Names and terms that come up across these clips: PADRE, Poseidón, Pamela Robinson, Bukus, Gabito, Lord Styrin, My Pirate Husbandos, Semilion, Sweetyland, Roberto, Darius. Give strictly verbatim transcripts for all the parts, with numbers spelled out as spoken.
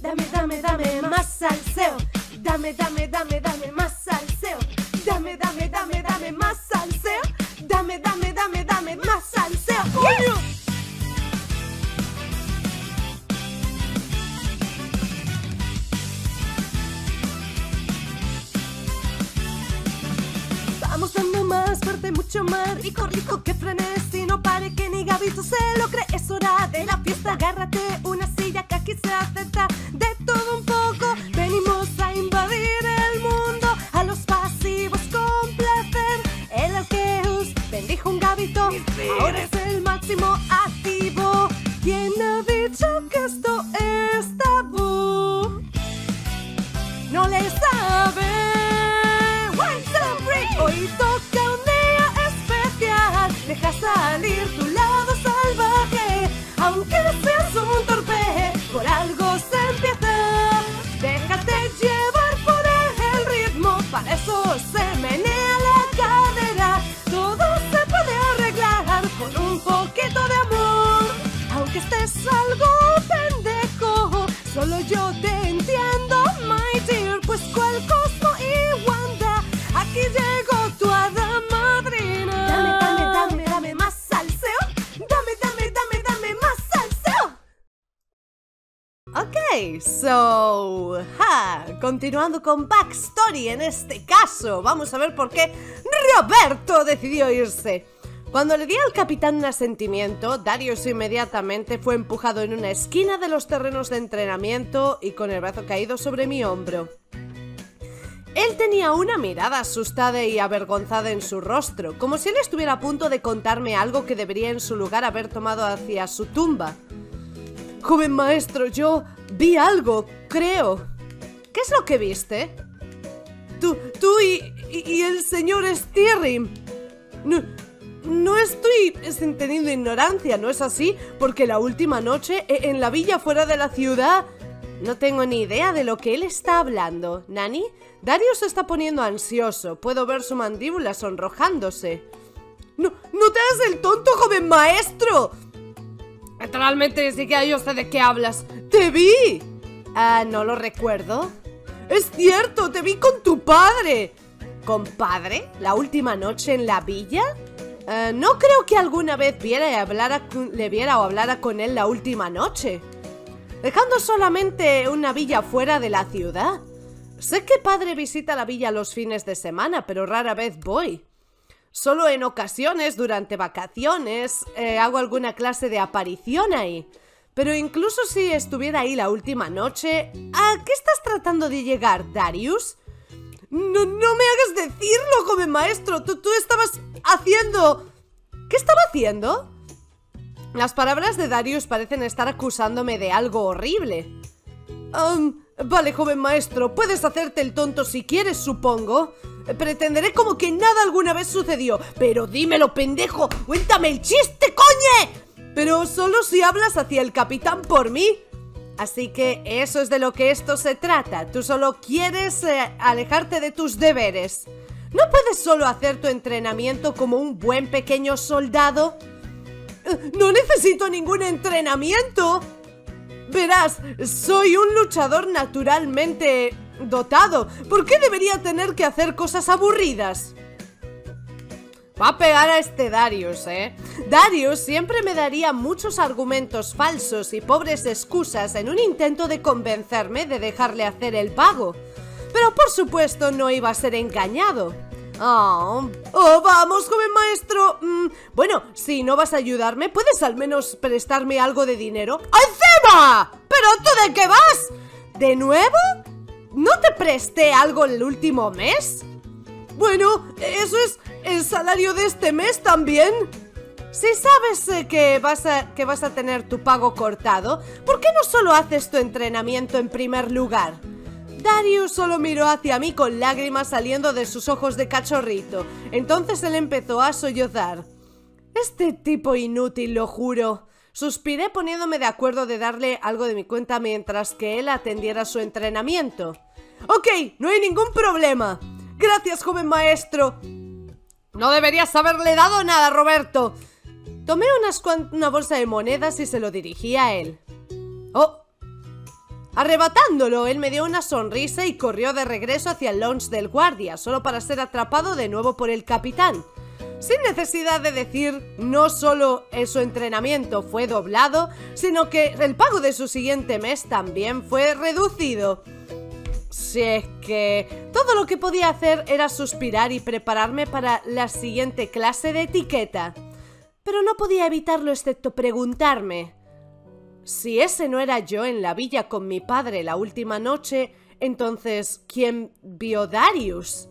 Dame, dame, dame más salseo. Dame, dame, dame, dame más salseo. Dame, dame, dame, dame más salseo. Dame, dame, dame, dame más salseo. ¡Coño! Vamos dando más fuerte, mucho más rico, rico, que frenesí, no pare que ni Gabito se lo cree. Es hora de la fiesta, agárrate una silla que aquí se acepta de todo un poco. Venimos a invadir el mundo, a los pasivos con placer. El Arqueus bendijo un Gabito, ahora es el máximo activo. ¿Quién ha dicho que esto es tabú? No le sabe. Hoy toca un día especial, deja salir tu lado salvaje, aunque seas un torpe, por algo se empieza. Déjate llevar por el ritmo, para eso se menea la cadera. Todo se puede arreglar con un poquito de amor, aunque estés algo pendejo, solo yo te entiendo, my dear, pues cual cosmo y Wanda, aquí llegó. Ok, so, ja, continuando con backstory en este caso, vamos a ver por qué Roberto decidió irse. Cuando le dio al capitán un asentimiento, Darius inmediatamente fue empujado en una esquina de los terrenos de entrenamiento y con el brazo caído sobre mi hombro. Él tenía una mirada asustada y avergonzada en su rostro, como si él estuviera a punto de contarme algo que debería en su lugar haber tomado hacia su tumba. Joven maestro, yo vi algo, creo. ¿Qué es lo que viste? Tú, tú y, y, y el señor Styrin. No, no estoy entendiendo ignorancia, ¿no es así? Porque la última noche, en la villa fuera de la ciudad... No tengo ni idea de lo que él está hablando. ¿Nani? Darius se está poniendo ansioso. Puedo ver su mandíbula sonrojándose. ¡No, no te hagas el tonto, joven maestro! Naturalmente ni siquiera yo sé de qué hablas. ¡Te vi! Ah, no lo recuerdo. ¡Es cierto! ¡Te vi con tu padre! ¿Compadre? ¿La última noche en la villa? Uh, no creo que alguna vez viera y hablara, le viera o hablara con él la última noche. Dejando solamente una villa fuera de la ciudad. Sé que padre visita la villa los fines de semana, pero rara vez voy. Solo en ocasiones, durante vacaciones, eh, hago alguna clase de aparición ahí. Pero incluso si estuviera ahí la última noche... ¿A qué estás tratando de llegar, Darius? No, no me hagas decirlo, joven maestro. Tú, tú estabas haciendo... ¿Qué estaba haciendo? Las palabras de Darius parecen estar acusándome de algo horrible. Um, vale, joven maestro, puedes hacerte el tonto si quieres, supongo. Pretenderé como que nada alguna vez sucedió. Pero dímelo, pendejo. Cuéntame el chiste, coñe. Pero solo si hablas hacia el capitán por mí. Así que eso es de lo que esto se trata. Tú solo quieres eh, alejarte de tus deberes. ¿No puedes solo hacer tu entrenamiento como un buen pequeño soldado? No necesito ningún entrenamiento. Verás, soy un luchador naturalmente... dotado. ¿Por qué debería tener que hacer cosas aburridas? Va a pegar a este Darius, ¿eh? Darius siempre me daría muchos argumentos falsos y pobres excusas en un intento de convencerme de dejarle hacer el pago. Pero por supuesto no iba a ser engañado. Oh, oh vamos, joven maestro. Mm, bueno, si no vas a ayudarme, ¿puedes al menos prestarme algo de dinero? ¡Encima! ¿Pero tú de qué vas? ¿De nuevo? ¿No te presté algo el último mes? Bueno, eso es el salario de este mes también. Si sabes eh, que, vas a, que vas a tener tu pago cortado, ¿por qué no solo haces tu entrenamiento en primer lugar? Darius solo miró hacia mí con lágrimas saliendo de sus ojos de cachorrito. Entonces él empezó a sollozar. Este tipo inútil, lo juro. Suspiré poniéndome de acuerdo de darle algo de mi cuenta mientras que él atendiera su entrenamiento. Ok, no hay ningún problema. Gracias, joven maestro. No deberías haberle dado nada, Roberto. Tomé unas una bolsa de monedas y se lo dirigí a él. Oh, Arrebatándolo, él me dio una sonrisa y corrió de regreso hacia el lounge del guardia, solo para ser atrapado de nuevo por el capitán. Sin necesidad de decir, no solo su entrenamiento fue doblado, sino que el pago de su siguiente mes también fue reducido. Si es que todo lo que podía hacer era suspirar y prepararme para la siguiente clase de etiqueta. Pero no podía evitarlo excepto preguntarme. Si ese no era yo en la villa con mi padre la última noche, entonces ¿quién vio Darius?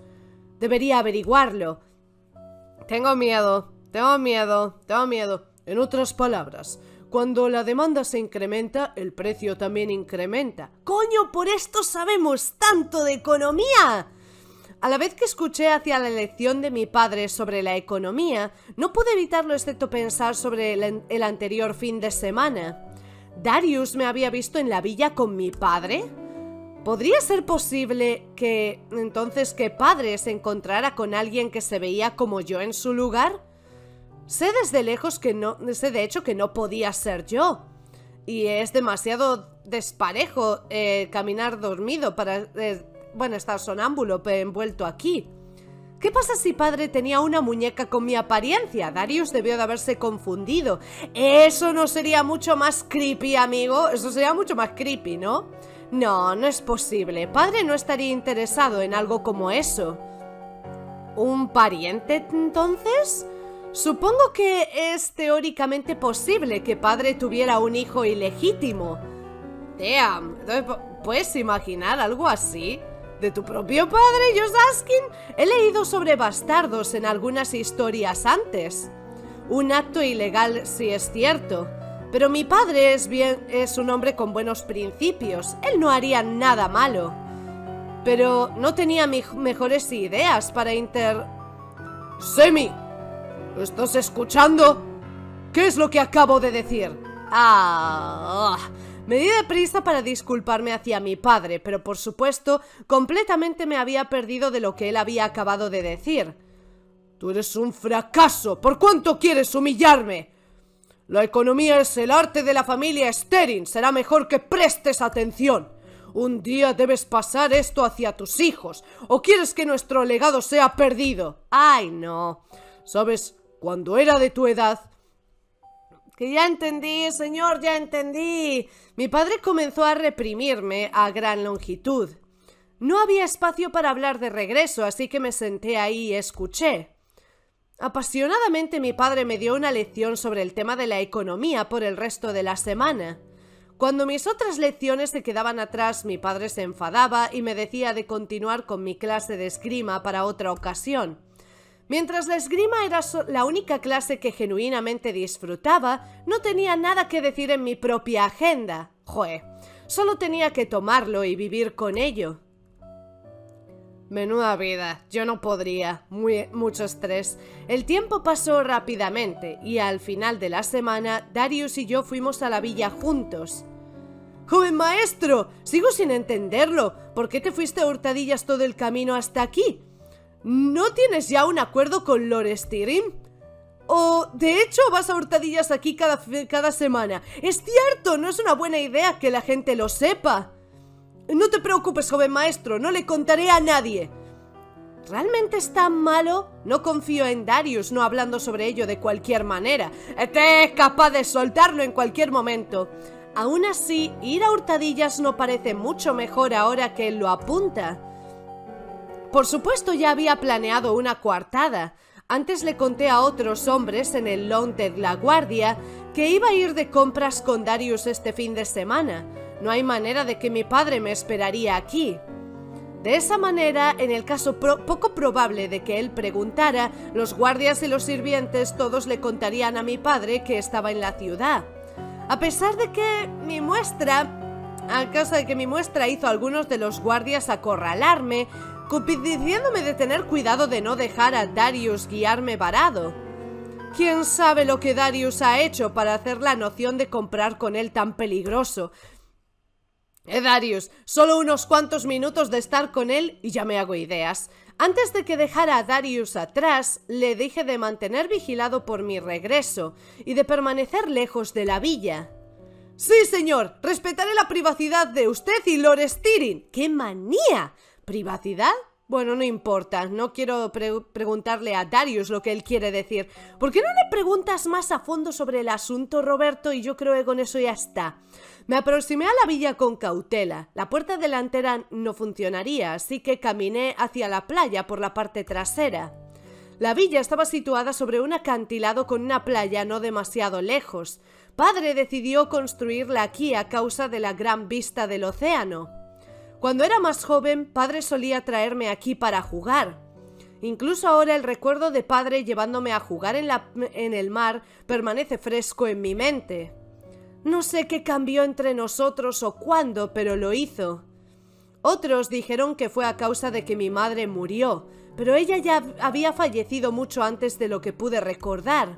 Debería averiguarlo. Tengo miedo, tengo miedo, tengo miedo. En otras palabras, cuando la demanda se incrementa, el precio también incrementa. ¡Coño, por esto sabemos tanto de economía! A la vez que escuché hacia la lección de mi padre sobre la economía, no pude evitarlo excepto pensar sobre el, el anterior fin de semana. ¿Darius me había visto en la villa con mi padre? ¿Podría ser posible que, entonces, que padre se encontrara con alguien que se veía como yo en su lugar? Sé desde lejos que no, sé de hecho que no podía ser yo. Y es demasiado desparejo eh, caminar dormido para, eh, bueno, estar sonámbulo pero envuelto aquí. ¿Qué pasa si padre tenía una muñeca con mi apariencia? Darius debió de haberse confundido. Eso no sería mucho más creepy, amigo. Eso sería mucho más creepy, ¿no? No, no es posible. Padre no estaría interesado en algo como eso. ¿Un pariente, entonces? Supongo que es teóricamente posible que padre tuviera un hijo ilegítimo. Damn. ¿Puedes imaginar algo así? ¿De tu propio padre, Josaskin? He leído sobre bastardos en algunas historias antes. Un acto ilegal, si es cierto. Pero mi padre es, bien, es un hombre con buenos principios. Él no haría nada malo. Pero no tenía mi mejores ideas para inter... ¡Semi! ¿Estás escuchando? ¿Qué es lo que acabo de decir? Ah, me di deprisa para disculparme hacia mi padre, pero por supuesto, completamente me había perdido de lo que él había acabado de decir. Tú eres un fracaso. ¿Por cuánto quieres humillarme? La economía es el arte de la familia Sterling. Será mejor que prestes atención. Un día debes pasar esto hacia tus hijos, o quieres que nuestro legado sea perdido. Ay, no. Sabes, cuando era de tu edad... Que ya entendí, señor, ya entendí. Mi padre comenzó a reprimirme a gran longitud. No había espacio para hablar de regreso, así que me senté ahí y escuché. Apasionadamente mi padre me dio una lección sobre el tema de la economía por el resto de la semana. Cuando mis otras lecciones se quedaban atrás, mi padre se enfadaba y me decía de continuar con mi clase de esgrima para otra ocasión. Mientras la esgrima era la única clase que genuinamente disfrutaba, no tenía nada que decir en mi propia agenda. Joder, solo tenía que tomarlo y vivir con ello. Menuda vida, yo no podría, muy, mucho estrés. El tiempo pasó rápidamente y al final de la semana, Darius y yo fuimos a la villa juntos. ¡Joven maestro! Sigo sin entenderlo. ¿Por qué te fuiste a hurtadillas todo el camino hasta aquí? ¿No tienes ya un acuerdo con Lord Styrin? O, de hecho, vas a hurtadillas aquí cada, cada semana. ¡Es cierto! No es una buena idea que la gente lo sepa. No te preocupes, joven maestro, no le contaré a nadie. ¿Realmente es tan malo? No confío en Darius, no hablando sobre ello de cualquier manera. Este es capaz de soltarlo en cualquier momento. Aún así, ir a hurtadillas no parece mucho mejor ahora que él lo apunta. Por supuesto, ya había planeado una coartada. Antes le conté a otros hombres en el lounge de la guardia que iba a ir de compras con Darius este fin de semana. No hay manera de que mi padre me esperaría aquí. De esa manera, en el caso pro- poco probable de que él preguntara, los guardias y los sirvientes todos le contarían a mi padre que estaba en la ciudad. A pesar de que mi muestra... A causa de que mi muestra hizo a algunos de los guardias acorralarme, diciéndome de tener cuidado de no dejar a Darius guiarme varado. ¿Quién sabe lo que Darius ha hecho para hacer la noción de comprar con él tan peligroso? Eh, Darius, solo unos cuantos minutos de estar con él y ya me hago ideas. Antes de que dejara a Darius atrás, le dije de mantener vigilado por mi regreso y de permanecer lejos de la villa. Sí, señor, respetaré la privacidad de usted y Lord Styrin. ¡Qué manía! ¿Privacidad? Bueno, no importa, no quiero pre preguntarle a Darius lo que él quiere decir. ¿Por qué no le preguntas más a fondo sobre el asunto, Roberto? Y yo creo que con eso ya está. Me aproximé a la villa con cautela. La puerta delantera no funcionaría, así que caminé hacia la playa por la parte trasera. La villa estaba situada sobre un acantilado con una playa no demasiado lejos. Padre decidió construirla aquí a causa de la gran vista del océano. Cuando era más joven, Padre solía traerme aquí para jugar. Incluso ahora el recuerdo de Padre llevándome a jugar en, la, en el mar permanece fresco en mi mente. No sé qué cambió entre nosotros o cuándo, pero lo hizo. Otros dijeron que fue a causa de que mi madre murió, pero ella ya había fallecido mucho antes de lo que pude recordar.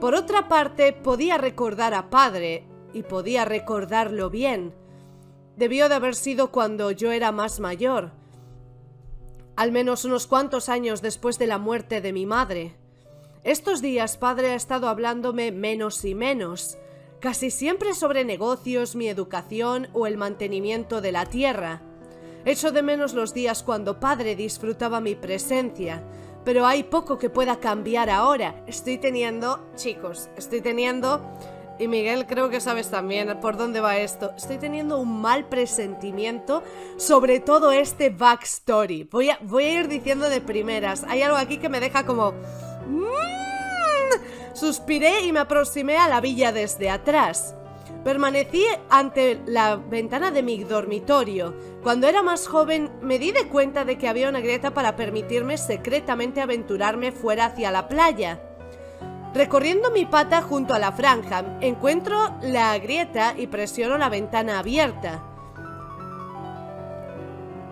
Por otra parte, podía recordar a Padre, y podía recordarlo bien. Debió de haber sido cuando yo era más mayor, al menos unos cuantos años después de la muerte de mi madre. Estos días Padre ha estado hablándome menos y menos, casi siempre sobre negocios, mi educación o el mantenimiento de la tierra. Echo de menos los días cuando Padre disfrutaba mi presencia, pero hay poco que pueda cambiar ahora. Estoy teniendo, chicos, estoy teniendo... Y Miguel, creo que sabes también por dónde va esto. Estoy teniendo un mal presentimiento sobre todo este backstory. Voy a, voy a ir diciendo de primeras. Hay algo aquí que me deja como... ¡Mmm! Suspiré y me aproximé a la villa desde atrás. Permanecí ante la ventana de mi dormitorio. Cuando era más joven me di de cuenta de que había una grieta para permitirme secretamente aventurarme fuera hacia la playa. Recorriendo mi pata junto a la franja, encuentro la grieta y presiono la ventana abierta.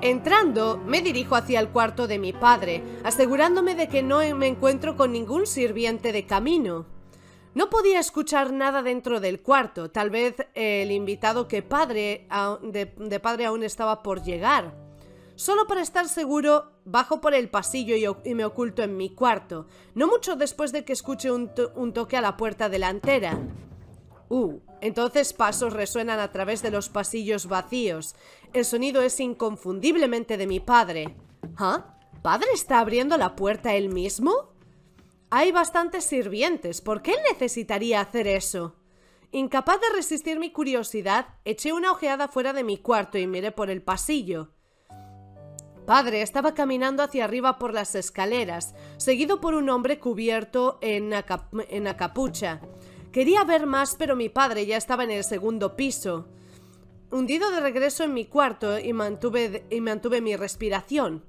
Entrando, me dirijo hacia el cuarto de mi padre, asegurándome de que no me encuentro con ningún sirviente de camino. No podía escuchar nada dentro del cuarto, tal vez el invitado que padre, de, de padre aún estaba por llegar. Solo para estar seguro, bajo por el pasillo y, y me oculto en mi cuarto. No mucho después de que escuche un, to un toque a la puerta delantera. Uh, entonces pasos resuenan a través de los pasillos vacíos. El sonido es inconfundiblemente de mi padre. ¿Ah? ¿Padre está abriendo la puerta él mismo? Hay bastantes sirvientes, ¿por qué él necesitaría hacer eso? Incapaz de resistir mi curiosidad, eché una ojeada fuera de mi cuarto y miré por el pasillo. Padre estaba caminando hacia arriba por las escaleras, seguido por un hombre cubierto en una, en una capucha. Quería ver más, pero mi padre ya estaba en el segundo piso. Hundido de regreso en mi cuarto y mantuve, y mantuve mi respiración.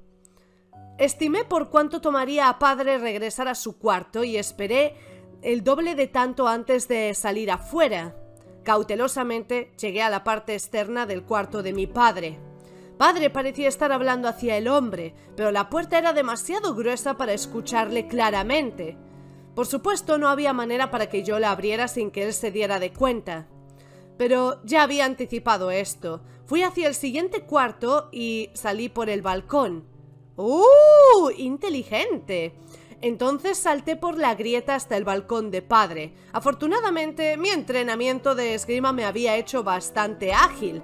Estimé por cuánto tomaría a Padre regresar a su cuarto y esperé el doble de tanto antes de salir afuera. Cautelosamente llegué a la parte externa del cuarto de mi padre. Padre parecía estar hablando hacia el hombre, pero la puerta era demasiado gruesa para escucharle claramente. Por supuesto, no había manera para que yo la abriera sin que él se diera de cuenta. Pero ya había anticipado esto. Fui hacia el siguiente cuarto y salí por el balcón. ¡Uh! ¡Inteligente! Entonces salté por la grieta hasta el balcón de Padre. Afortunadamente, mi entrenamiento de esgrima me había hecho bastante ágil.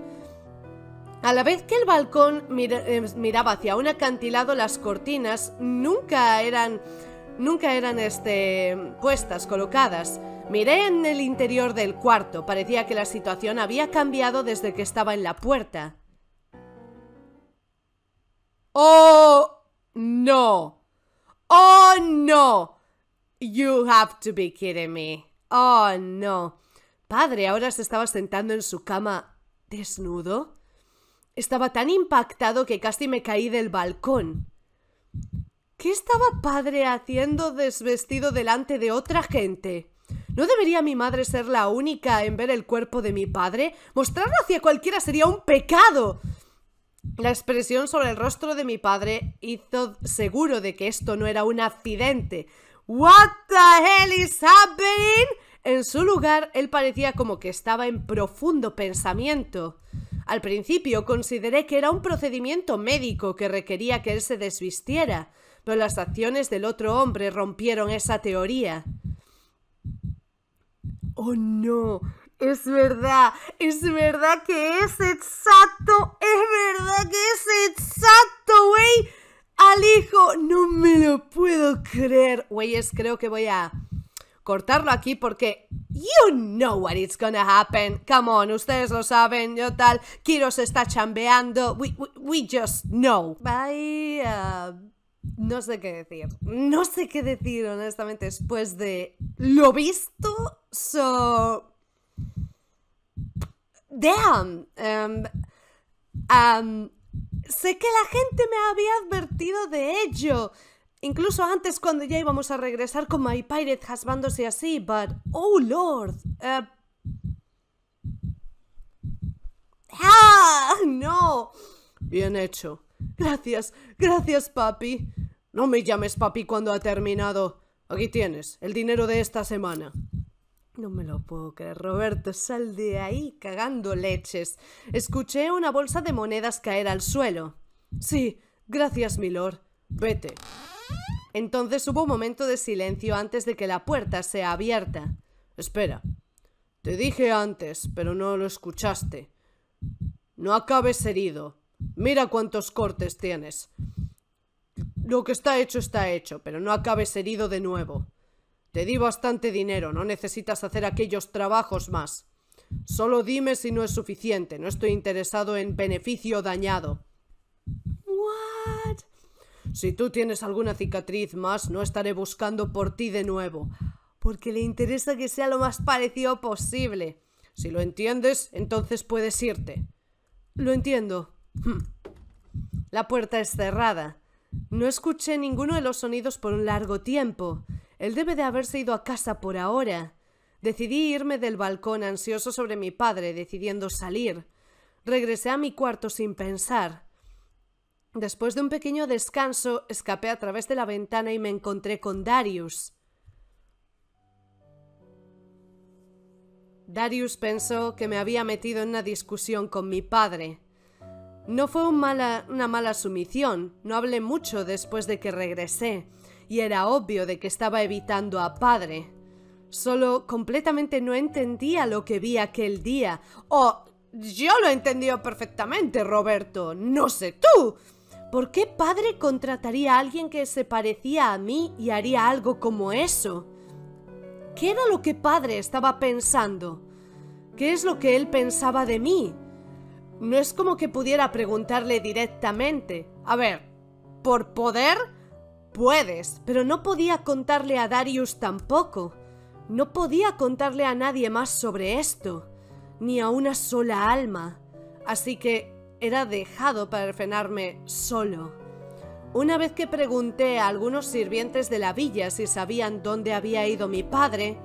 A la vez que el balcón miraba hacia un acantilado, las cortinas nunca eran, nunca eran este, puestas, colocadas. Miré en el interior del cuarto, parecía que la situación había cambiado desde que estaba en la puerta. ¡Oh, no! ¡Oh, no! You have to be kidding me. ¡Oh, no! Padre ahora se estaba sentando en su cama desnudo. Estaba tan impactado que casi me caí del balcón. ¿Qué estaba Padre haciendo desvestido delante de otra gente? ¿No debería mi madre ser la única en ver el cuerpo de mi padre? ¡Mostrarlo hacia cualquiera sería un pecado! La expresión sobre el rostro de mi padre hizo seguro de que esto no era un accidente. ¿What the hell is happening? En su lugar, él parecía como que estaba en profundo pensamiento. Al principio consideré que era un procedimiento médico que requería que él se desvistiera, pero las acciones del otro hombre rompieron esa teoría. ¡Oh, no! Es verdad, es verdad que es exacto, es verdad que es exacto, güey. Al hijo, no me lo puedo creer. Güeyes, creo que voy a cortarlo aquí porque you know what it's gonna happen. Come on, ustedes lo saben, yo tal. Kiro se está chambeando. We, we, we just know. Bye. Uh... No sé qué decir, no sé qué decir honestamente después de lo visto, so... Damn, um, um, sé que la gente me había advertido de ello, incluso antes cuando ya íbamos a regresar con My Pirate Husbandos y así, but oh lord, uh... ah, no, bien hecho. Gracias, gracias papi. No me llames papi cuando ha terminado. Aquí tienes, el dinero de esta semana. No me lo puedo creer, Roberto, sal de ahí cagando leches. Escuché una bolsa de monedas caer al suelo. Sí, gracias milord, vete. Entonces hubo un momento de silencio antes de que la puerta sea abierta. Espera, te dije antes, pero no lo escuchaste. No acabes herido. Mira cuántos cortes tienes. Lo que está hecho está hecho, pero no acabes herido de nuevo. Te di bastante dinero, no necesitas hacer aquellos trabajos más. Solo dime si no es suficiente, no estoy interesado en beneficio dañado. What? Si tú tienes alguna cicatriz más, no estaré buscando por ti de nuevo, porque le interesa que sea lo más parecido posible. Si lo entiendes, entonces puedes irte. Lo entiendo. La puerta es cerrada. No escuché ninguno de los sonidos por un largo tiempo. Él debe de haberse ido a casa por ahora. Decidí irme del balcón ansioso sobre mi padre, decidiendo salir. Regresé a mi cuarto sin pensar. Después de un pequeño descanso, escapé a través de la ventana y me encontré con Darius. Darius pensó que me había metido en una discusión con mi padre. No fue un mala, una mala sumisión, no hablé mucho después de que regresé, y era obvio de que estaba evitando a padre. Solo completamente no entendía lo que vi aquel día. ¡Oh, yo lo he entendido perfectamente, Roberto! ¡No sé tú! ¿Por qué padre contrataría a alguien que se parecía a mí y haría algo como eso? ¿Qué era lo que padre estaba pensando? ¿Qué es lo que él pensaba de mí? No es como que pudiera preguntarle directamente. A ver, por poder, puedes, pero no podía contarle a Darius tampoco. No podía contarle a nadie más sobre esto, ni a una sola alma. Así que era dejado para frenarme solo. Una vez que pregunté a algunos sirvientes de la villa si sabían dónde había ido mi padre...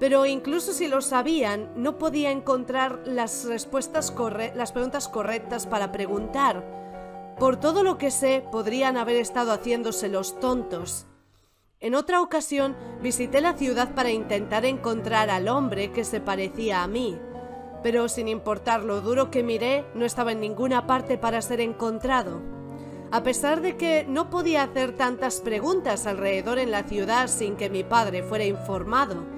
Pero incluso si lo sabían, no podía encontrar las respuestas corre- las preguntas correctas para preguntar. Por todo lo que sé, podrían haber estado haciéndose los tontos. En otra ocasión, visité la ciudad para intentar encontrar al hombre que se parecía a mí. Pero sin importar lo duro que miré, no estaba en ninguna parte para ser encontrado. A pesar de que no podía hacer tantas preguntas alrededor en la ciudad sin que mi padre fuera informado.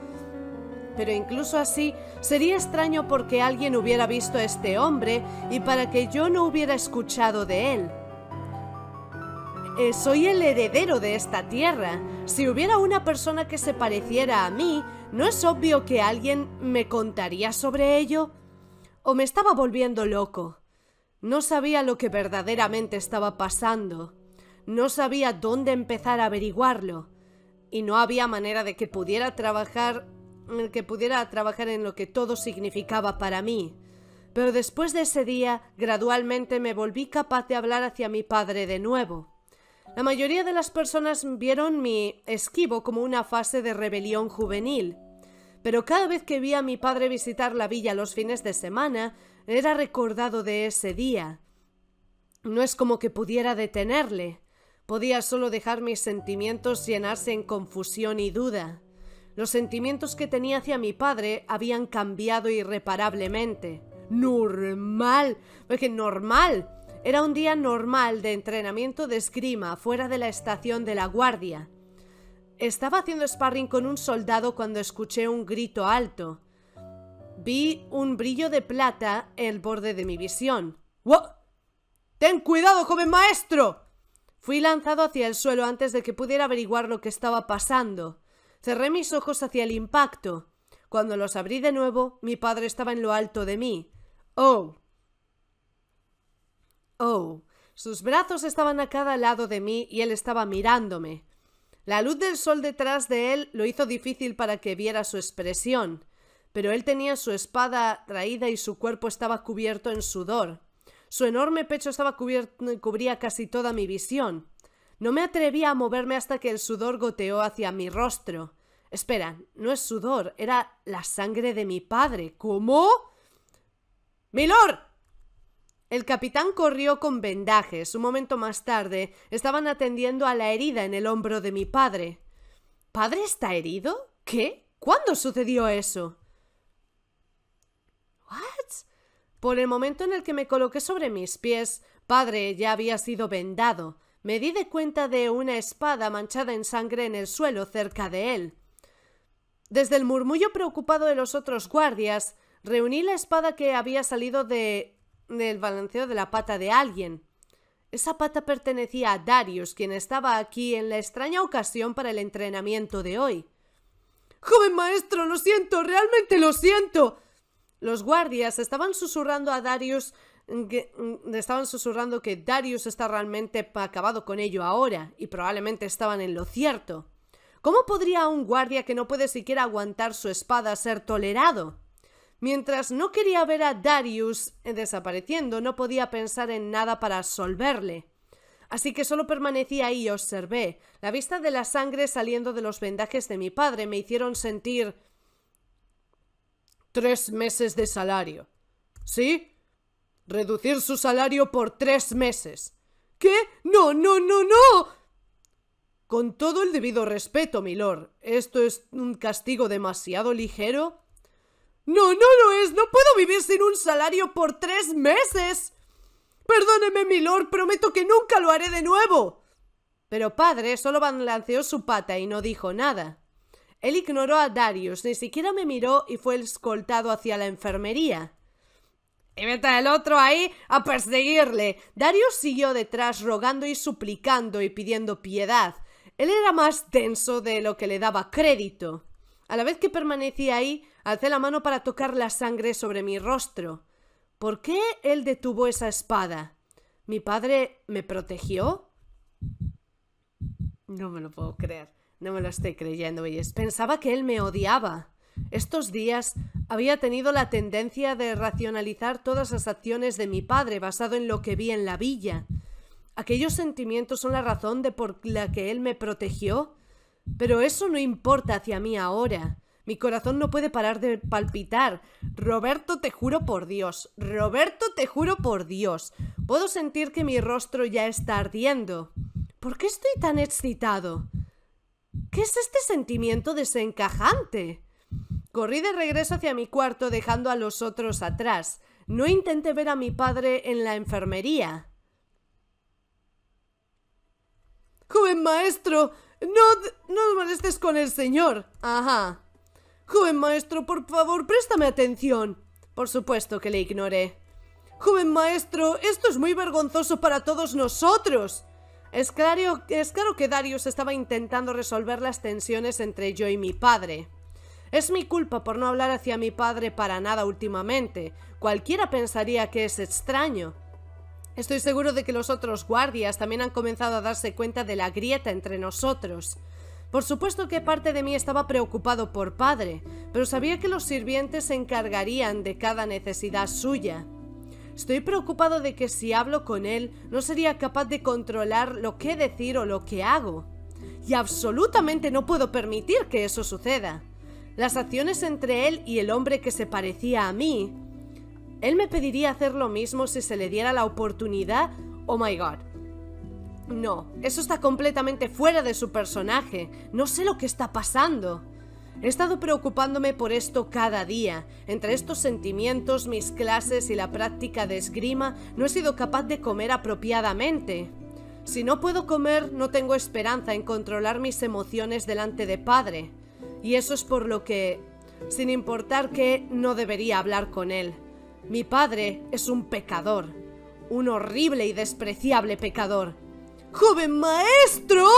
Pero incluso así, sería extraño porque alguien hubiera visto a este hombre y para que yo no hubiera escuchado de él. Eh, soy el heredero de esta tierra. Si hubiera una persona que se pareciera a mí, ¿no es obvio que alguien me contaría sobre ello? ¿O me estaba volviendo loco? No sabía lo que verdaderamente estaba pasando. No sabía dónde empezar a averiguarlo. Y no había manera de que pudiera trabajar... el que pudiera trabajar en lo que todo significaba para mí. Pero después de ese día, gradualmente me volví capaz de hablar hacia mi padre de nuevo. La mayoría de las personas vieron mi esquivo como una fase de rebelión juvenil. Pero cada vez que vi a mi padre visitar la villa los fines de semana, era recordado de ese día. No es como que pudiera detenerle. Podía solo dejar mis sentimientos llenarse en confusión y duda. Los sentimientos que tenía hacia mi padre habían cambiado irreparablemente. ¡Normal! Porque normal. Era un día normal de entrenamiento de esgrima fuera de la estación de la guardia. Estaba haciendo sparring con un soldado cuando escuché un grito alto. Vi un brillo de plata en el borde de mi visión. ¡Wow! ¡Ten cuidado, joven maestro! Fui lanzado hacia el suelo antes de que pudiera averiguar lo que estaba pasando. Cerré mis ojos hacia el impacto. Cuando los abrí de nuevo, mi padre estaba en lo alto de mí. ¡Oh! ¡Oh! Sus brazos estaban a cada lado de mí y él estaba mirándome. La luz del sol detrás de él lo hizo difícil para que viera su expresión, pero él tenía su espada raída y su cuerpo estaba cubierto en sudor. Su enorme pecho estaba cubierto y cubría casi toda mi visión. No me atrevía a moverme hasta que el sudor goteó hacia mi rostro. Espera, no es sudor, era la sangre de mi padre. ¿Cómo? ¡Milord! El capitán corrió con vendajes. Un momento más tarde, estaban atendiendo a la herida en el hombro de mi padre. ¿Padre está herido? ¿Qué? ¿Cuándo sucedió eso? ¿What? Por el momento en el que me coloqué sobre mis pies, padre ya había sido vendado. Me di de cuenta de una espada manchada en sangre en el suelo cerca de él. Desde el murmullo preocupado de los otros guardias, reuní la espada que había salido de... del balanceo de la pata de alguien. Esa pata pertenecía a Darius, quien estaba aquí en la extraña ocasión para el entrenamiento de hoy. ¡Joven maestro, lo siento! ¡Realmente lo siento! Los guardias estaban susurrando a Darius que, estaban susurrando que Darius está realmente acabado con ello ahora, y probablemente estaban en lo cierto. ¿Cómo podría un guardia que no puede siquiera aguantar su espada ser tolerado? Mientras no quería ver a Darius desapareciendo, no podía pensar en nada para absolverle. Así que solo permanecí ahí y observé. La vista de la sangre saliendo de los vendajes de mi padre me hicieron sentir... Tres meses de salario. ¿Sí? Reducir su salario por tres meses. ¿Qué? ¡No, no, no, no! Con todo el debido respeto, milord, ¿esto es un castigo demasiado ligero? ¡No, no lo es! ¡No puedo vivir sin un salario por tres meses! ¡Perdóneme, milord! ¡Prometo que nunca lo haré de nuevo! Pero padre solo balanceó su pata y no dijo nada. Él ignoró a Darius, ni siquiera me miró y fue escoltado hacia la enfermería. Y mientras el otro ahí a perseguirle, Darius siguió detrás rogando y suplicando y pidiendo piedad. Él era más tenso de lo que le daba crédito. A la vez que permanecía ahí, alcé la mano para tocar la sangre sobre mi rostro. ¿Por qué él detuvo esa espada? ¿Mi padre me protegió? No me lo puedo creer. No me lo estoy creyendo, Belles. Pensaba que él me odiaba. Estos días había tenido la tendencia de racionalizar todas las acciones de mi padre basado en lo que vi en la villa. Aquellos sentimientos son la razón de por la que él me protegió. Pero eso no importa hacia mí ahora. Mi corazón no puede parar de palpitar. Roberto, te juro por Dios. Roberto, te juro por Dios. Puedo sentir que mi rostro ya está ardiendo. ¿Por qué estoy tan excitado? ¿Qué es este sentimiento desencajante? Corrí de regreso hacia mi cuarto dejando a los otros atrás. No intenté ver a mi padre en la enfermería. ¡Joven maestro! No, no molestes con el señor. Ajá. Joven maestro, por favor, préstame atención. Por supuesto que le ignoré. Joven maestro, esto es muy vergonzoso para todos nosotros. Es claro, es claro que Darius estaba intentando resolver las tensiones entre yo y mi padre. Es mi culpa por no hablar hacia mi padre para nada últimamente. Cualquiera pensaría que es extraño. Estoy seguro de que los otros guardias también han comenzado a darse cuenta de la grieta entre nosotros. Por supuesto que parte de mí estaba preocupado por padre, pero sabía que los sirvientes se encargarían de cada necesidad suya. Estoy preocupado de que si hablo con él, no sería capaz de controlar lo que decir o lo que hago. Y absolutamente no puedo permitir que eso suceda. Las acciones entre él y el hombre que se parecía a mí... Él me pediría hacer lo mismo si se le diera la oportunidad. Oh my god. No, eso está completamente fuera de su personaje. No sé lo que está pasando. He estado preocupándome por esto cada día. Entre estos sentimientos, mis clases y la práctica de esgrima, no he sido capaz de comer apropiadamente. Si no puedo comer, no tengo esperanza en controlar mis emociones delante de padre. Y eso es por lo que... sin importar que no debería hablar con él. Mi padre es un pecador, un horrible y despreciable pecador. ¡Joven maestro!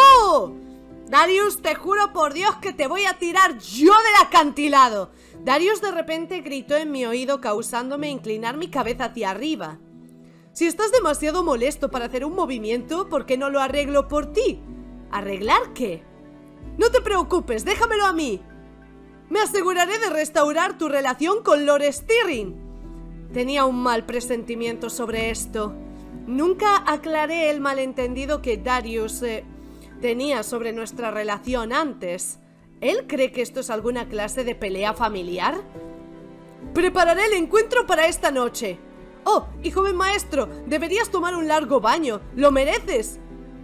Darius, te juro por Dios que te voy a tirar yo del acantilado. Darius de repente gritó en mi oído, causándome inclinar mi cabeza hacia arriba. Si estás demasiado molesto para hacer un movimiento, ¿por qué no lo arreglo por ti? ¿Arreglar qué? No te preocupes, déjamelo a mí. Me aseguraré de restaurar tu relación con Lord Styrin. Tenía un mal presentimiento sobre esto. Nunca aclaré el malentendido que Darius eh, tenía sobre nuestra relación antes. ¿Él cree que esto es alguna clase de pelea familiar? Prepararé el encuentro para esta noche. Oh, y joven maestro, deberías tomar un largo baño. Lo mereces.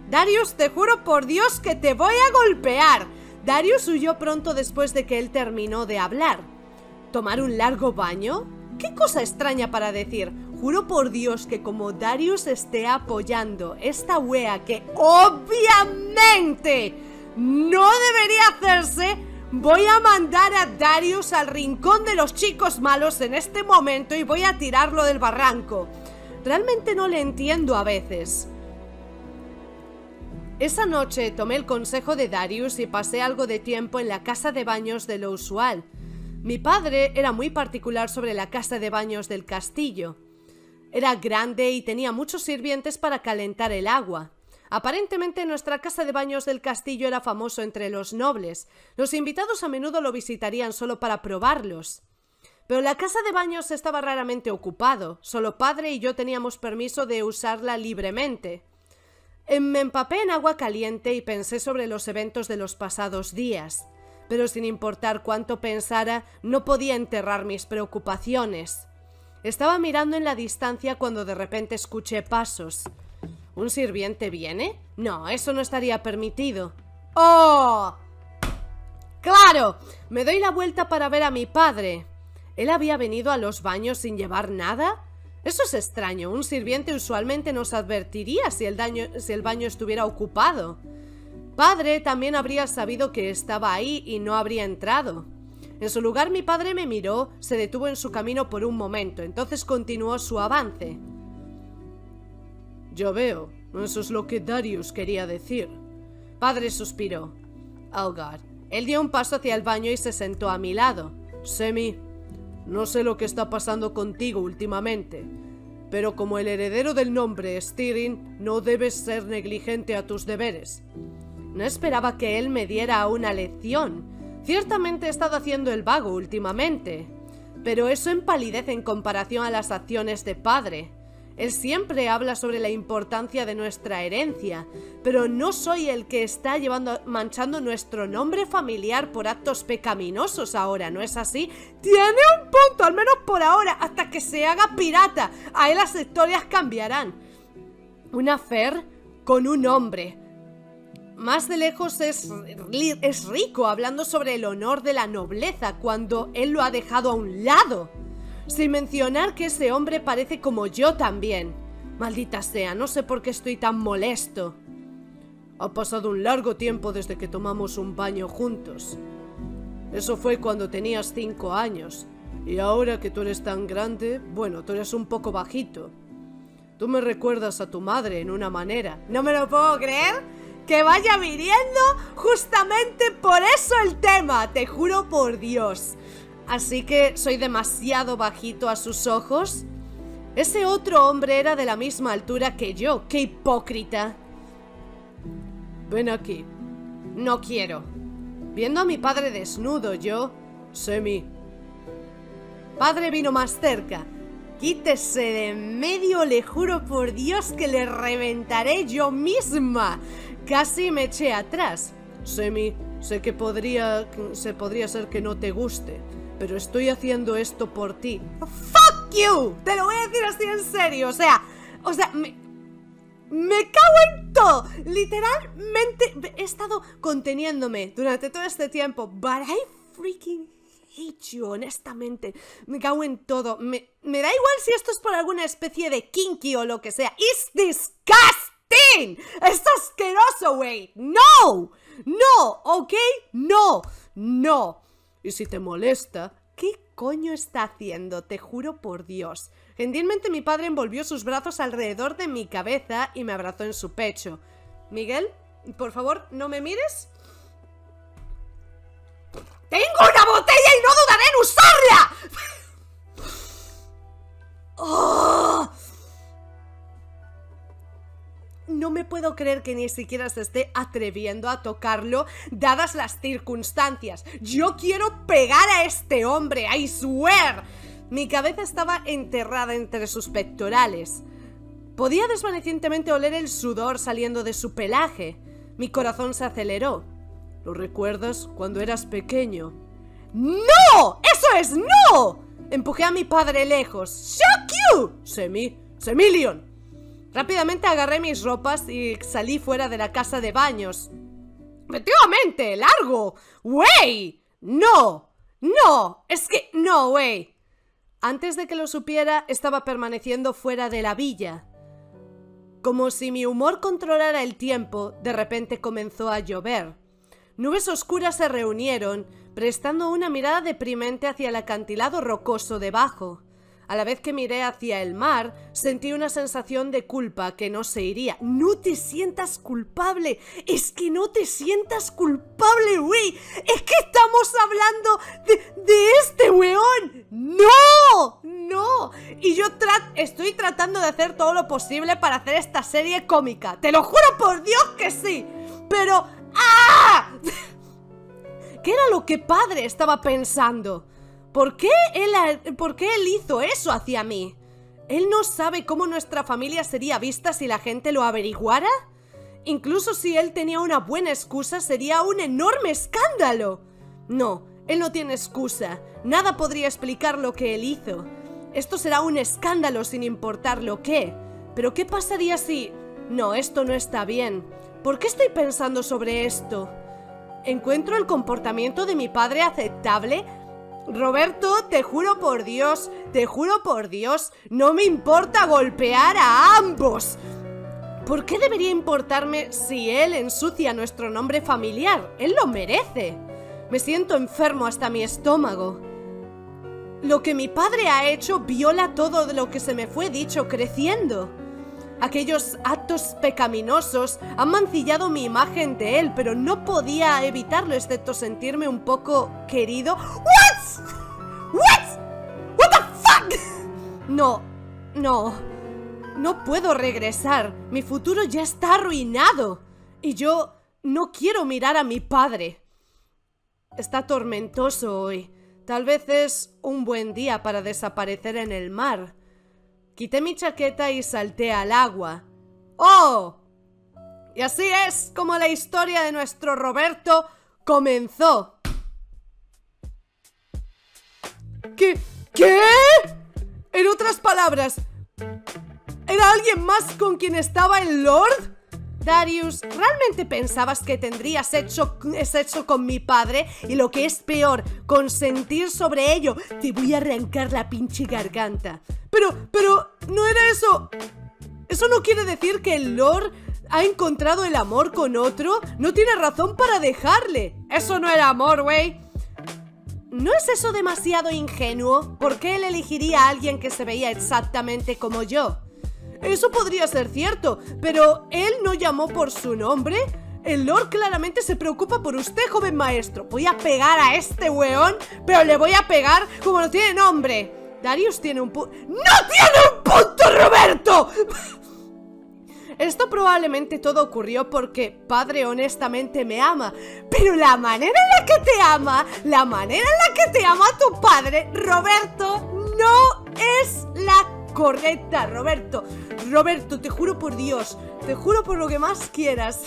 Darius, te juro por Dios que te voy a golpear. Darius huyó pronto después de que él terminó de hablar. ¿Tomar un largo baño? ¡Qué cosa extraña para decir! Juro por Dios que como Darius esté apoyando esta wea que obviamente no debería hacerse, voy a mandar a Darius al rincón de los chicos malos en este momento y voy a tirarlo del barranco. Realmente no le entiendo a veces. Esa noche tomé el consejo de Darius y pasé algo de tiempo en la casa de baños de lo usual. Mi padre era muy particular sobre la casa de baños del castillo. Era grande y tenía muchos sirvientes para calentar el agua. Aparentemente nuestra casa de baños del castillo era famoso entre los nobles. Los invitados a menudo lo visitarían solo para probarlos. Pero la casa de baños estaba raramente ocupado. Solo padre y yo teníamos permiso de usarla libremente. Me empapé en agua caliente y pensé sobre los eventos de los pasados días, pero sin importar cuánto pensara, no podía enterrar mis preocupaciones. Estaba mirando en la distancia cuando de repente escuché pasos. ¿Un sirviente viene? No, eso no estaría permitido. ¡Oh! ¡Claro! Me doy la vuelta para ver a mi padre. ¿Él había venido a los baños sin llevar nada? Eso es extraño, un sirviente usualmente nos advertiría si el, daño, si el baño estuviera ocupado. Padre también habría sabido que estaba ahí y no habría entrado. En su lugar mi padre me miró, se detuvo en su camino por un momento, entonces continuó su avance. Yo veo, eso es lo que Darius quería decir. Padre suspiró. Oh God. Él dio un paso hacia el baño y se sentó a mi lado. Semi... No sé lo que está pasando contigo últimamente, pero como el heredero del nombre Styrin, no debes ser negligente a tus deberes. No esperaba que él me diera una lección. Ciertamente he estado haciendo el vago últimamente, pero eso empalidece en comparación a las acciones de padre. Él siempre habla sobre la importancia de nuestra herencia, pero no soy el que está llevando, manchando nuestro nombre familiar por actos pecaminosos ahora, ¿no es así? Tiene un punto, al menos por ahora, hasta que se haga pirata. Ahí las historias cambiarán. Una affair con un hombre. Más de lejos es, es rico hablando sobre el honor de la nobleza cuando él lo ha dejado a un lado. Sin mencionar que ese hombre parece como yo también. Maldita sea, no sé por qué estoy tan molesto. Ha pasado un largo tiempo desde que tomamos un baño juntos. Eso fue cuando tenías cinco años. Y ahora que tú eres tan grande, bueno, tú eres un poco bajito. Tú me recuerdas a tu madre en una manera. No me lo puedo creer que vaya viniendo justamente por eso el tema, te juro por Dios. Así que soy demasiado bajito a sus ojos. Ese otro hombre era de la misma altura que yo. ¡Qué hipócrita! Ven aquí. No quiero. Viendo a mi padre desnudo, yo... Semi. Padre vino más cerca. Quítese de en medio, le juro por Dios que le reventaré yo misma. Casi me eché atrás. Semi, sé que podría... Se podría ser que no te guste, pero estoy haciendo esto por ti. ¡Fuck you! Te lo voy a decir así en serio. O sea, o sea, me, me cago en todo. Literalmente he estado conteniéndome durante todo este tiempo. But I freaking hate you, honestamente. Me cago en todo. Me, me da igual si esto es por alguna especie de kinky o lo que sea. It's disgusting. Es asqueroso, güey. No. No, ¿ok? No. No. Y si te molesta... ¿Qué coño está haciendo? Te juro por Dios. Gentilmente mi padre envolvió sus brazos alrededor de mi cabeza y me abrazó en su pecho. Miguel, por favor, no me mires. ¡Tengo una botella y no dudaré en usarla! ¡Oh! No me puedo creer que ni siquiera se esté atreviendo a tocarlo, dadas las circunstancias. Yo quiero pegar a este hombre, I swear. Mi cabeza estaba enterrada entre sus pectorales. Podía desvanecientemente oler el sudor saliendo de su pelaje. Mi corazón se aceleró. ¿Lo recuerdas cuando eras pequeño? ¡No! ¡Eso es no! Empujé a mi padre lejos. ¡Shock you! Semi... Semilion. Rápidamente agarré mis ropas y salí fuera de la casa de baños. ¡Efectivamente! ¡Largo! ¡Wey! ¡No! ¡No! Es que... ¡No, wey! Antes de que lo supiera, estaba permaneciendo fuera de la villa. Como si mi humor controlara el tiempo, de repente comenzó a llover. Nubes oscuras se reunieron, prestando una mirada deprimente hacia el acantilado rocoso debajo. A la vez que miré hacia el mar, sentí una sensación de culpa que no se iría. ¡No te sientas culpable! ¡Es que no te sientas culpable, güey! ¡Es que estamos hablando de, de este weón! ¡No! ¡No! Y yo tra- estoy tratando de hacer todo lo posible para hacer esta serie cómica. ¡Te lo juro por Dios que sí! Pero... ¡Ah! ¿Qué era lo que padre estaba pensando? ¿Por qué, él, ¿Por qué él hizo eso hacia mí? ¿Él no sabe cómo nuestra familia sería vista si la gente lo averiguara? Incluso si él tenía una buena excusa, sería un enorme escándalo. No, él no tiene excusa. Nada podría explicar lo que él hizo. Esto será un escándalo sin importar lo que. ¿Pero qué pasaría si...? No, esto no está bien. ¿Por qué estoy pensando sobre esto? ¿Encuentro el comportamiento de mi padre aceptable? Roberto, te juro por Dios, te juro por Dios, no me importa golpear a ambos. ¿Por qué debería importarme si él ensucia nuestro nombre familiar? Él lo merece. Me siento enfermo hasta mi estómago. Lo que mi padre ha hecho viola todo de lo que se me fue dicho creciendo. Aquellos actos pecaminosos han mancillado mi imagen de él, pero no podía evitarlo excepto sentirme un poco querido. ¿What? ¿What? ¿What the fuck? No, no, no puedo regresar. Mi futuro ya está arruinado. Y yo no quiero mirar a mi padre. Está tormentoso hoy. Tal vez es un buen día para desaparecer en el mar. Quité mi chaqueta y salté al agua. ¡Oh! Y así es como la historia de nuestro Roberto comenzó. ¿Qué? ¿Qué? En otras palabras, ¿era alguien más con quien estaba el Lord? Darius, ¿realmente pensabas que tendrías sexo, sexo con mi padre? Y lo que es peor, consentir sobre ello. Te voy a arrancar la pinche garganta. Pero, pero, no era eso. ¿Eso no quiere decir que el Lord ha encontrado el amor con otro? No tiene razón para dejarle. Eso no era amor, güey. ¿No es eso demasiado ingenuo? ¿Por qué él elegiría a alguien que se veía exactamente como yo? Eso podría ser cierto, pero ¿él no llamó por su nombre? El Lord claramente se preocupa por usted, joven maestro. Voy a pegar a este weón, pero le voy a pegar como no tiene nombre. Darius tiene un punto... ¡No tiene un punto, Roberto! Esto probablemente todo ocurrió porque padre honestamente me ama. Pero la manera en la que te ama, la manera en la que te ama tu padre, Roberto, no es la correcta, Roberto. Roberto, te juro por Dios, te juro por lo que más quieras.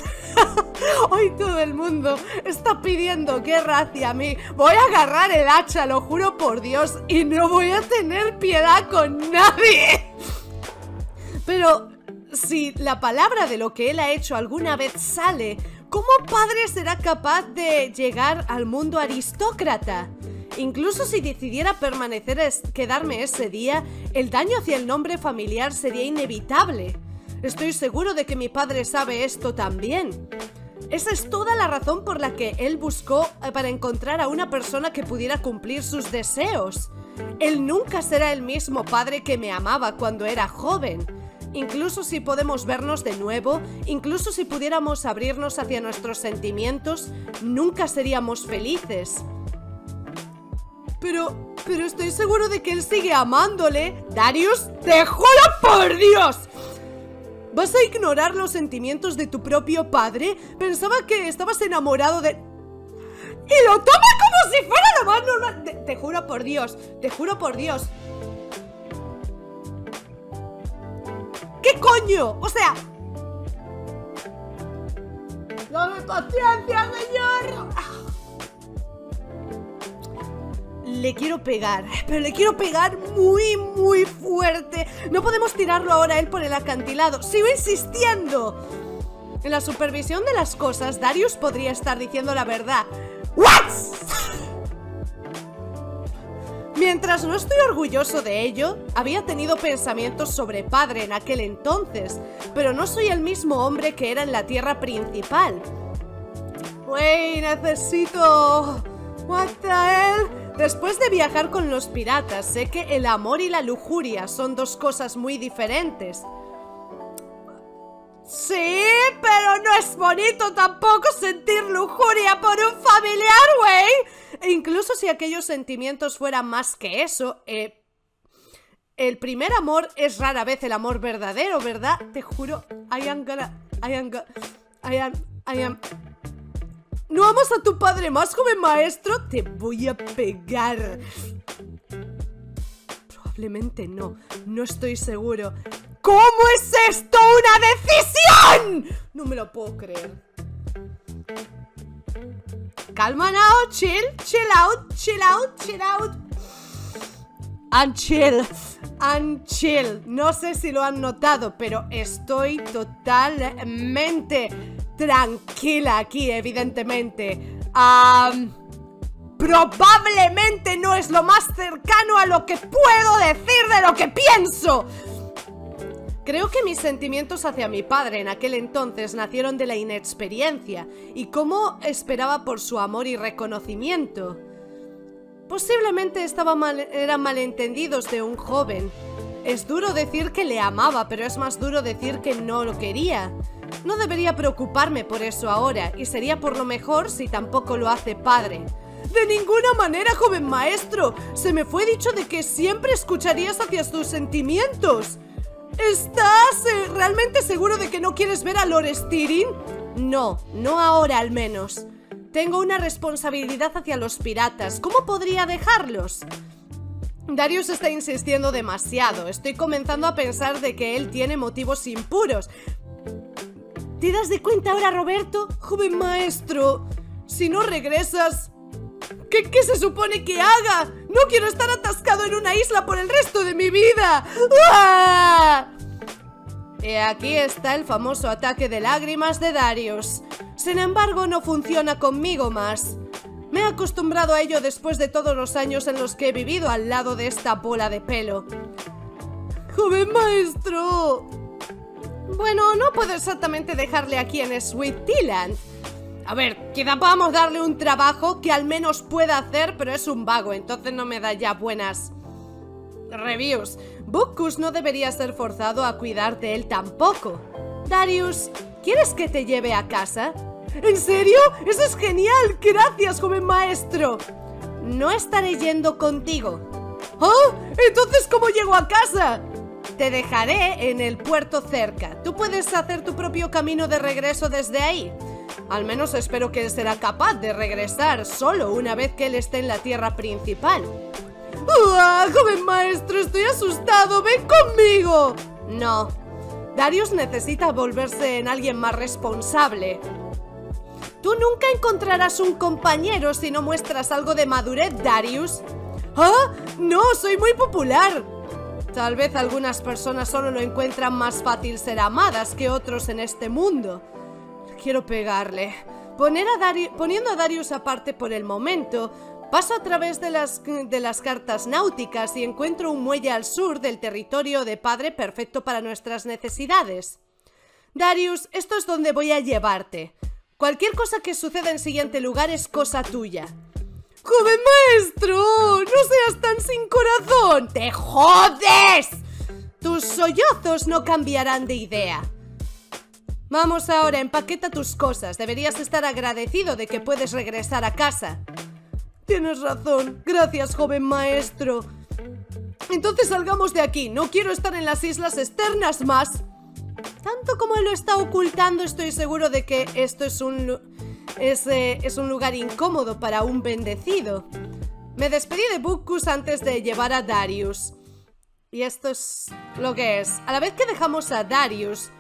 Hoy todo el mundo está pidiendo guerra hacia mí. Voy a agarrar el hacha, lo juro por Dios, y no voy a tener piedad con nadie. Pero si la palabra de lo que él ha hecho alguna vez sale, ¿cómo padre será capaz de llegar al mundo aristócrata? Incluso si decidiera permanecer es quedarme ese día, el daño hacia el nombre familiar sería inevitable. Estoy seguro de que mi padre sabe esto también. Esa es toda la razón por la que él buscó para encontrar a una persona que pudiera cumplir sus deseos. Él nunca será el mismo padre que me amaba cuando era joven. Incluso si podemos vernos de nuevo, incluso si pudiéramos abrirnos hacia nuestros sentimientos, nunca seríamos felices. Pero, pero estoy seguro de que él sigue amándole. Darius, te juro por Dios. ¿Vas a ignorar los sentimientos de tu propio padre? Pensaba que estabas enamorado de... ¡Y lo toma como si fuera lo más normal! Te, te juro por Dios, te juro por Dios. ¿Qué coño? O sea... ¡Dame paciencia, señor! Le quiero pegar, pero le quiero pegar muy, muy fuerte. No podemos tirarlo ahora a él por el acantilado. ¡Sigo insistiendo! En la supervisión de las cosas, Darius podría estar diciendo la verdad. ¿What? Mientras no estoy orgulloso de ello, había tenido pensamientos sobre padre en aquel entonces, pero no soy el mismo hombre que era en la tierra principal. Wey, necesito... What the hell? Después de viajar con los piratas, sé que el amor y la lujuria son dos cosas muy diferentes. Sí, pero no es bonito tampoco sentir lujuria por un familiar, güey. E incluso si aquellos sentimientos fueran más que eso, eh, el primer amor es rara vez el amor verdadero, ¿verdad? Te juro, I am gonna... I am gonna... I am... I am... ¿No amas a tu padre más, joven maestro? Te voy a pegar. Probablemente no, no estoy seguro. ¿Cómo es esto una decisión? No me lo puedo creer. Calma now, chill, chill out, chill out, chill out. And chill, and chill. No sé si lo han notado, pero estoy totalmente... tranquila aquí, evidentemente. um, Probablemente no es lo más cercano a lo que puedo decir de lo que pienso. Creo que mis sentimientos hacia mi padre en aquel entonces nacieron de la inexperiencia y cómo esperaba por su amor y reconocimiento. Posiblemente estaban mal, eran malentendidos de un joven. Es duro decir que le amaba, pero es más duro decir que no lo quería. No debería preocuparme por eso ahora, y sería por lo mejor si tampoco lo hace padre. ¡De ninguna manera, joven maestro! Se me fue dicho de que siempre escucharías hacia tus sentimientos. ¿Estás eh, realmente seguro de que no quieres ver a Lord Styrin? No, no ahora al menos. Tengo una responsabilidad hacia los piratas. ¿Cómo podría dejarlos? Darius está insistiendo demasiado. Estoy comenzando a pensar de que él tiene motivos impuros. ¿Te das de cuenta ahora, Roberto? Joven maestro, si no regresas, ¿qué, qué se supone que haga? No quiero estar atascado en una isla por el resto de mi vida. ¡Uah! Y aquí está el famoso ataque de lágrimas de Darius. Sin embargo, no funciona conmigo más. Me he acostumbrado a ello después de todos los años en los que he vivido al lado de esta bola de pelo. Joven maestro... Bueno, no puedo exactamente dejarle aquí en Sweetyland. A ver, quizá podamos darle un trabajo que al menos pueda hacer, pero es un vago, entonces no me da ya buenas reviews. Bukus no debería ser forzado a cuidar de él tampoco. Darius, ¿quieres que te lleve a casa? ¿En serio? ¡Eso es genial! ¡Gracias, joven maestro! No estaré yendo contigo. ¡Oh! ¿Entonces cómo llego a casa? Te dejaré en el puerto cerca. Tú puedes hacer tu propio camino de regreso desde ahí. Al menos espero que él será capaz de regresar solo una vez que él esté en la tierra principal. ¡Uah, joven maestro! ¡Estoy asustado! ¡Ven conmigo! No. Darius necesita volverse en alguien más responsable. Tú nunca encontrarás un compañero si no muestras algo de madurez, Darius. ¡Ah! ¡No! ¡Soy muy popular! Tal vez algunas personas solo lo encuentran más fácil ser amadas que otros en este mundo. Quiero pegarle. Poner a Dari- poniendo a Darius aparte por el momento, paso a través de las, de las cartas náuticas y encuentro un muelle al sur del territorio de padre perfecto para nuestras necesidades. Darius, esto es donde voy a llevarte. Cualquier cosa que suceda en siguiente lugar es cosa tuya. ¡Joven maestro! ¡No seas tan sin corazón! ¡Te jodes! Tus sollozos no cambiarán de idea. Vamos ahora, empaqueta tus cosas. Deberías estar agradecido de que puedes regresar a casa. Tienes razón. Gracias, joven maestro. Entonces salgamos de aquí. No quiero estar en las islas externas más. Tanto como él lo está ocultando, estoy seguro de que esto es un, es, eh, es un lugar incómodo para un bendecido. Me despedí de Bukus antes de llevar a Darius. Y esto es lo que es. A la vez que dejamos a Darius,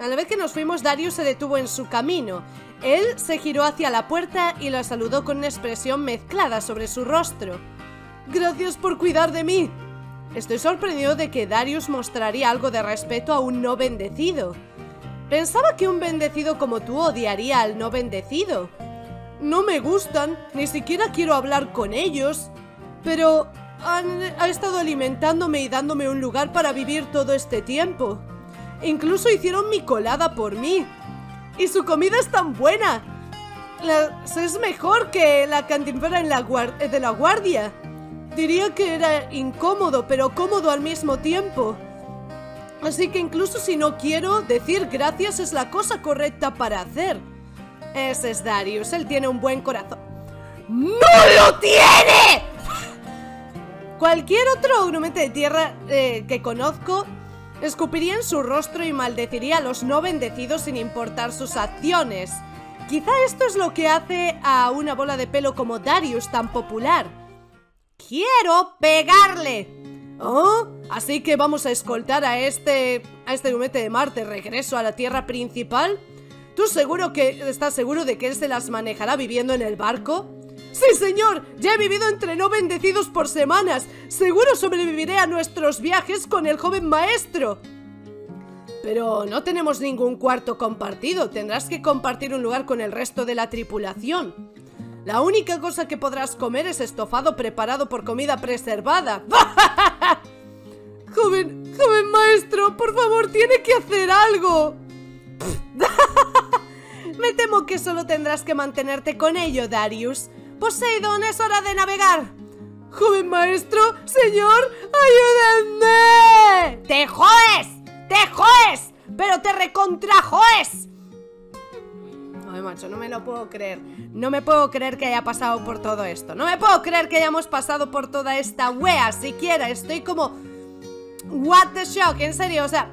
a la vez que nos fuimos, Darius se detuvo en su camino. Él se giró hacia la puerta y la saludó con una expresión mezclada sobre su rostro. «Gracias por cuidar de mí». Estoy sorprendido de que Darius mostraría algo de respeto a un no bendecido. Pensaba que un bendecido como tú odiaría al no bendecido. No me gustan, ni siquiera quiero hablar con ellos. Pero han, ha estado alimentándome y dándome un lugar para vivir todo este tiempo. Incluso hicieron mi colada por mí. ¡Y su comida es tan buena! La, es mejor que la cantinflora en la guard, de la guardia. Diría que era incómodo, pero cómodo al mismo tiempo. Así que incluso si no quiero, decir gracias es la cosa correcta para hacer. Ese es Darius, él tiene un buen corazón. ¡No lo tiene! Cualquier otro grumete de tierra eh, que conozco escupiría en su rostro y maldeciría a los no bendecidos sin importar sus acciones. Quizá esto es lo que hace a una bola de pelo como Darius tan popular. ¡Quiero pegarle! ¿Oh? Así que vamos a escoltar a este... a este grumete de mar de regreso a la tierra principal. ¿Tú seguro que... estás seguro de que él se las manejará viviendo en el barco? ¡Sí, señor! Ya he vivido entre no bendecidos por semanas. Seguro sobreviviré a nuestros viajes con el joven maestro. Pero no tenemos ningún cuarto compartido. Tendrás que compartir un lugar con el resto de la tripulación. La única cosa que podrás comer es estofado preparado por comida preservada. Joven, joven maestro, por favor, tiene que hacer algo. Me temo que solo tendrás que mantenerte con ello, Darius. Poseidón, es hora de navegar. Joven maestro, señor, ayúdenme. ¡Te joes! ¡Te joes! ¡Pero te recontrajoes! Ay, macho, no me lo puedo creer. No me puedo creer que haya pasado por todo esto. No me puedo creer que hayamos pasado por toda esta wea siquiera. Estoy como... what the shock, en serio, o sea...